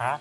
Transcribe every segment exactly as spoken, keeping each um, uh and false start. huh?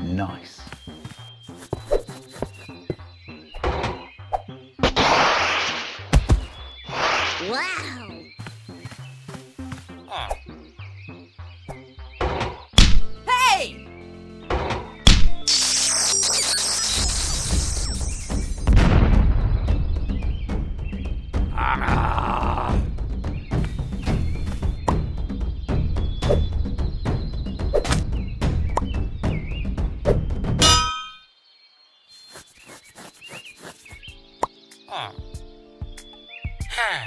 Nice. Wow. Ah. Hey. Ah. Ah. Ha.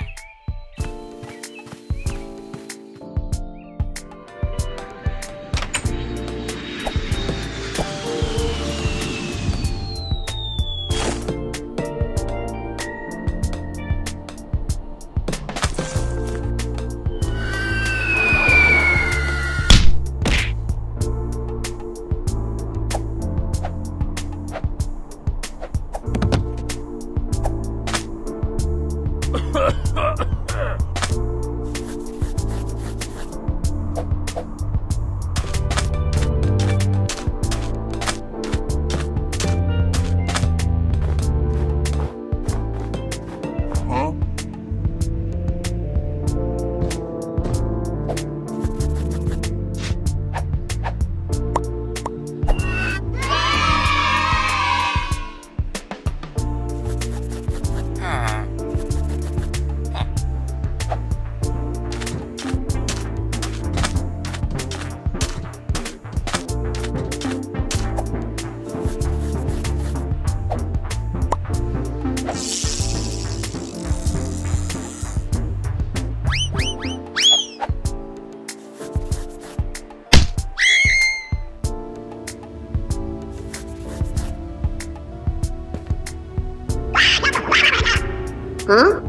Huh?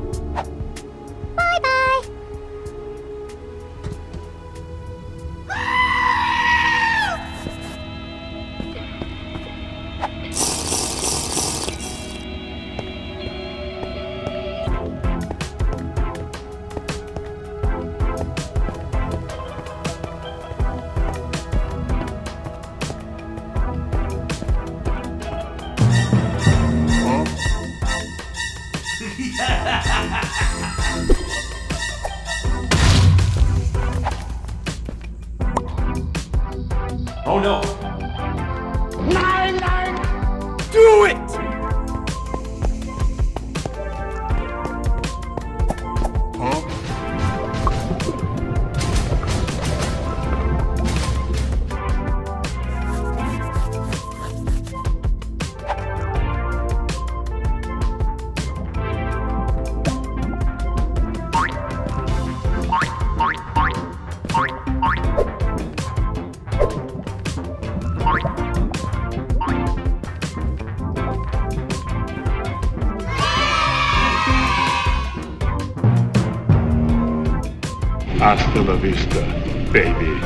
Bye-bye. Oh no! Nine, nine. Do it! Bye. Hasta la vista, baby.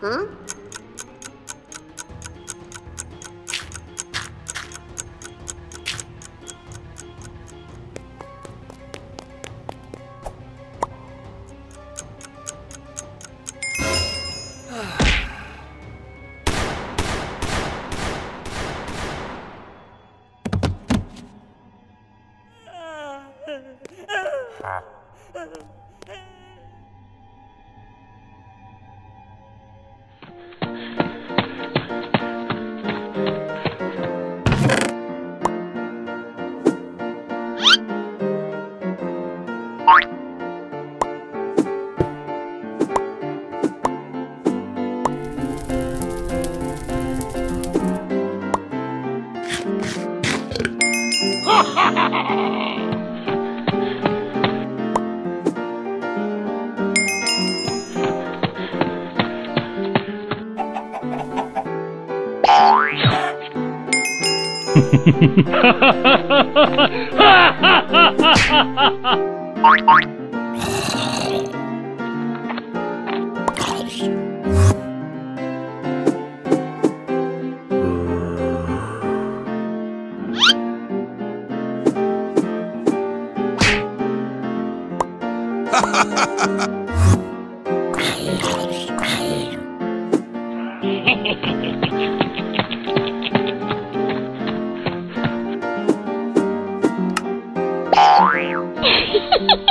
Huh? Ha ha ha!